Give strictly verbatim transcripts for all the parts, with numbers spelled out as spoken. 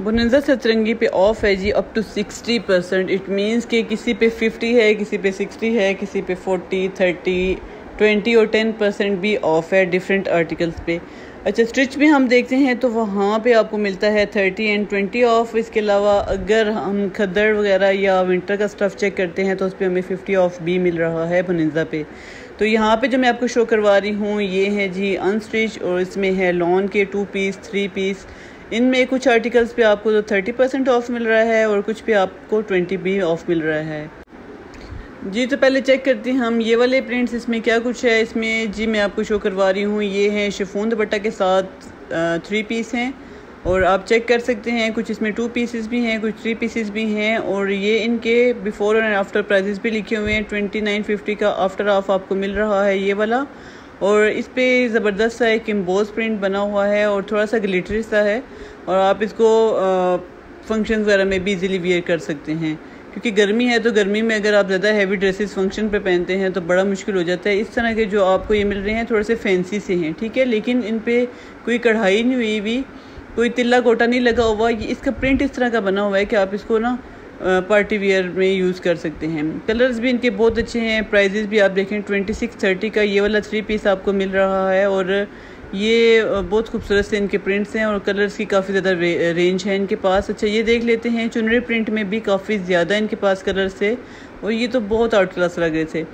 Bonanza सतरंगी पे off है जी up to sixty percent. It means कि किसी पे फिफ्टी है, किसी पे सिक्सटी है, किसी पे फोर्टी, थर्टी, ट्वेंटी और टेन परसेंट भी ऑफ है डिफरेंट आर्टिकल्स पे। अच्छा स्टिच में हम देखते हैं तो वहाँ पे आपको मिलता है थर्टी एंड ट्वेंटी ऑफ। इसके अलावा अगर हम खदड़ वगैरह या विंटर का स्टफ़ चेक करते हैं तो उस पर हमें फिफ्टी ऑफ भी मिल रहा है बोनांजा पे। तो यहाँ पे जो मैं आपको शो करवा रही हूँ ये है जी अनस्टिच और इसमें है लॉन के टू पीस, थ्री पीस। इनमें कुछ आर्टिकल्स पे आपको तो थर्टी परसेंट ऑफ मिल रहा है और कुछ पे आपको ट्वेंटी भी ऑफ मिल रहा है जी। तो पहले चेक करते हैं हम ये वाले प्रिंट्स, इसमें क्या कुछ है। इसमें जी मैं आपको शो करवा रही हूँ ये है शिफॉन दुपट्टा के साथ थ्री पीस हैं और आप चेक कर सकते हैं कुछ इसमें टू पीसेस भी हैं, कुछ थ्री पीसेस भी हैं और ये इनके बिफ़ोर और आफ्टर प्राइजेस भी लिखे हुए हैं। ट्वेंटी नाइन फिफ्टी का आफ्टर ऑफ आपको मिल रहा है ये वाला और इस पर ज़बरदस्त सा एक एम्बोस प्रिंट बना हुआ है और थोड़ा सा ग्लिटरी सा है और आप इसको फंक्शन वगैरह में भी इजीली वेयर कर सकते हैं क्योंकि गर्मी है। तो गर्मी में अगर आप ज़्यादा हैवी ड्रेसेस फंक्शन पे पहनते हैं तो बड़ा मुश्किल हो जाता है। इस तरह के जो आपको ये मिल रहे हैं थोड़े से फैंसी से हैं, ठीक है, लेकिन इन पर कोई कढ़ाई नहीं हुई हुई, कोई तिल्ला कोटा नहीं लगा हुआ। ये इसका प्रिंट इस तरह का बना हुआ है कि आप इसको ना पार्टी वेयर में यूज़ कर सकते हैं। कलर्स भी इनके बहुत अच्छे हैं। प्राइजेस भी आप देखें ट्वेंटी सिक्स थर्टी का ये वाला थ्री पीस आपको मिल रहा है और ये बहुत खूबसूरत से इनके प्रिंट्स हैं और कलर्स की काफ़ी ज़्यादा रे, रेंज है इनके पास। अच्छा ये देख लेते हैं चुनरी प्रिंट में भी काफ़ी ज़्यादा इनके पास कलर्स थे और ये तो बहुत आउट क्लास लग रहे थे।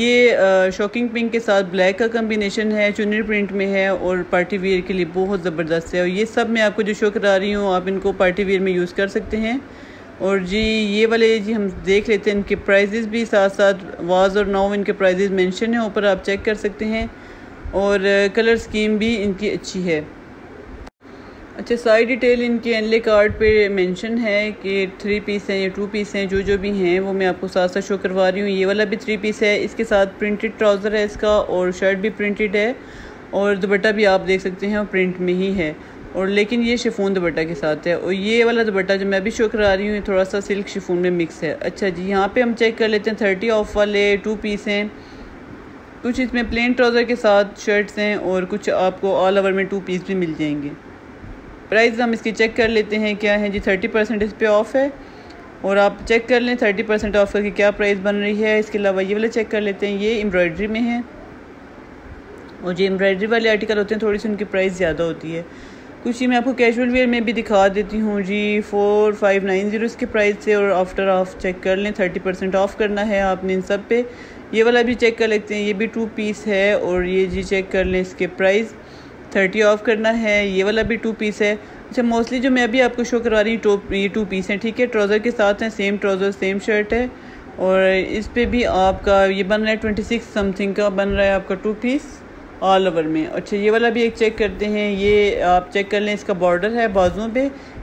ये शॉकिंग पिंक के साथ ब्लैक का कम्बिनेशन है, चुनरी प्रिंट में है और पार्टी वेयर के लिए बहुत ज़बरदस्त है। और ये सब मैं आपको जो शो करा रही हूँ आप इनको पार्टी वेयर में यूज़ कर सकते हैं। और जी ये वाले जी हम देख लेते हैं इनके प्राइजेस भी, साथ साथ वाज और नौ इनके प्राइजेस मेंशन हैं ऊपर, आप चेक कर सकते हैं और कलर स्कीम भी इनकी अच्छी है। अच्छा सारी डिटेल इनके एनले कार्ड पे मेंशन है कि थ्री पीस हैं या टू पीस हैं, जो जो भी हैं वो मैं आपको साथ साथ शो करवा रही हूँ। ये वाला भी थ्री पीस है, इसके साथ प्रिंटेड ट्राउज़र है इसका और शर्ट भी प्रिंटेड है और दुपट्टा भी आप देख सकते हैं और प्रिंट में ही है और लेकिन ये शिफॉन दुपट्टा के साथ है। और ये वाला दुपट्टा जो मैं अभी शो करा रही हूँ ये थोड़ा सा सिल्क शिफॉन में मिक्स है। अच्छा जी यहाँ पे हम चेक कर लेते हैं थर्टी ऑफ वाले टू पीस हैं, कुछ इसमें प्लेन ट्राउज़र के साथ शर्ट्स हैं और कुछ आपको ऑल ओवर में टू पीस भी मिल जाएंगे। प्राइस हम इसकी चेक कर लेते हैं क्या है जी। थर्टी परसेंट इस पर ऑफ है और आप चेक कर लें थर्टी परसेंट ऑफ करके क्या प्राइस बन रही है। इसके अलावा ये वाला चेक कर लेते हैं, ये एम्ब्रॉयडरी में है और जो एम्ब्रॉयडरी वाले आर्टिकल होते हैं थोड़ी सी उनकी प्राइस ज़्यादा होती है। कुछ ही मैं आपको कैजुअल वेयर में भी दिखा देती हूँ जी फोर फाइव नाइन जीरो इसके प्राइस से और आफ्टर ऑफ चेक कर लें। थर्टी परसेंट ऑफ करना है आपने इन सब पे। ये वाला भी चेक कर लेते हैं, ये भी टू पीस है और ये जी चेक कर लें इसके प्राइस थर्टी ऑफ करना है। ये वाला भी टू पीस है। अच्छा मोस्टली जो मैं अभी आपको शो करवा रही हूँ टॉप ये टू पीस हैं, ठीक है, ट्राउज़र के साथ हैं, सेम ट्राउज़र सेम शर्ट है और इस पर भी आपका ये बन रहा है ट्वेंटी सिक्स समथिंग का बन रहा है आपका टू पीस ऑल ओवर में। अच्छा ये वाला भी एक चेक करते हैं, ये आप चेक कर लें इसका बॉर्डर है बाजुओं पे,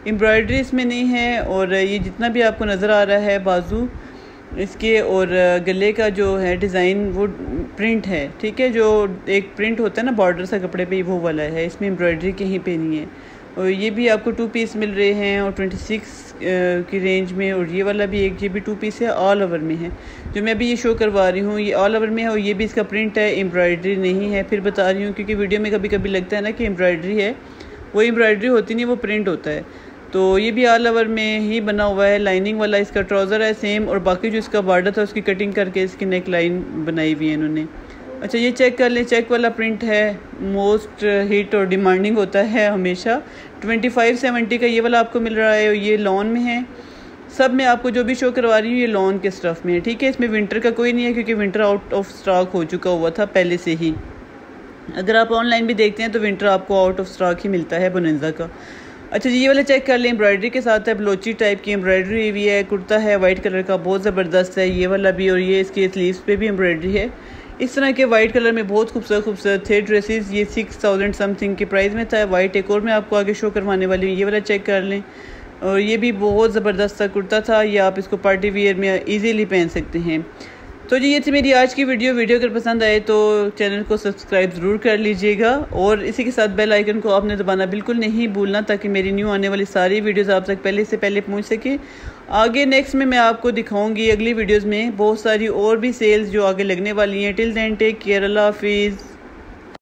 एम्ब्रॉयडरी इसमें नहीं है और ये जितना भी आपको नज़र आ रहा है बाजू इसके और गले का जो है डिज़ाइन वो प्रिंट है, ठीक है, जो एक प्रिंट होता है ना बॉर्डर सा कपड़े पे वो वाला है, इसमें एम्ब्रॉयडरी कहीं पे नहीं है। और ये भी आपको टू पीस मिल रहे हैं और ट्वेंटी सिक्स की रेंज में और ये वाला भी एक ये भी टू पीस है ऑल ओवर में है। जो मैं अभी ये शो करवा रही हूँ ये ऑल ओवर में है और ये भी इसका प्रिंट है, एम्ब्रॉयडरी नहीं है। फिर बता रही हूँ क्योंकि वीडियो में कभी कभी लगता है ना कि एम्ब्रॉयडरी है, वो एम्ब्रॉयडरी होती नहीं, वो प्रिंट होता है। तो ये भी ऑल ओवर में ही बना हुआ है। लाइनिंग वाला इसका ट्राउज़र है सेम और बाकी जो इसका बॉर्डर था उसकी कटिंग करके इसकी नेक लाइन बनाई हुई है इन्होंने। अच्छा ये चेक कर लें, चेक वाला प्रिंट है, मोस्ट हिट और डिमांडिंग होता है हमेशा। ट्वेंटी फाइव सेवेंटी का ये वाला आपको मिल रहा है और ये लॉन में है। सब मैं आपको जो भी शो करवा रही हूँ ये लॉन के स्टफ़ में है, ठीक है, इसमें विंटर का कोई नहीं है क्योंकि विंटर आउट ऑफ स्टॉक हो चुका हुआ था पहले से ही। अगर आप ऑनलाइन भी देखते हैं तो विंटर आपको आउट ऑफ स्टॉक ही मिलता है बोनांजा का। अच्छा जी ये वाला चेक कर लें, एम्ब्रॉयडरी के साथ है, ब्लोची टाइप की एम्ब्रॉयडरी हुई है, कुर्ता है वाइट कलर का, बहुत ज़बरदस्त है ये वाला भी और ये इसके स्लीव्स पे भी एम्ब्रॉयडरी है। इस तरह के वाइट कलर में बहुत खूबसूरत खूबसूरत थे ड्रेसेस, ये सिक्स थाउजेंड समथिंग के प्राइस में था। वाइट एक और मैं आपको आगे शो करवाने वाली हूँ, ये वाला चेक कर लें और ये भी बहुत ज़बरदस्त सा कुर्ता था, ये आप इसको पार्टी वियर में इजीली पहन सकते हैं। तो जी ये थी मेरी आज की वीडियो वीडियो अगर पसंद आए तो चैनल को सब्सक्राइब ज़रूर कर लीजिएगा और इसी के साथ बेल आइकन को आपने दबाना बिल्कुल नहीं भूलना ताकि मेरी न्यू आने वाली सारी वीडियोस आप तक पहले से पहले पहुंच सके। आगे नेक्स्ट में मैं आपको दिखाऊंगी अगली वीडियोस में बहुत सारी और भी सेल्स जो आगे लगने वाली हैं। टिल देन टेक केयर, अल्लाह हाफिज़।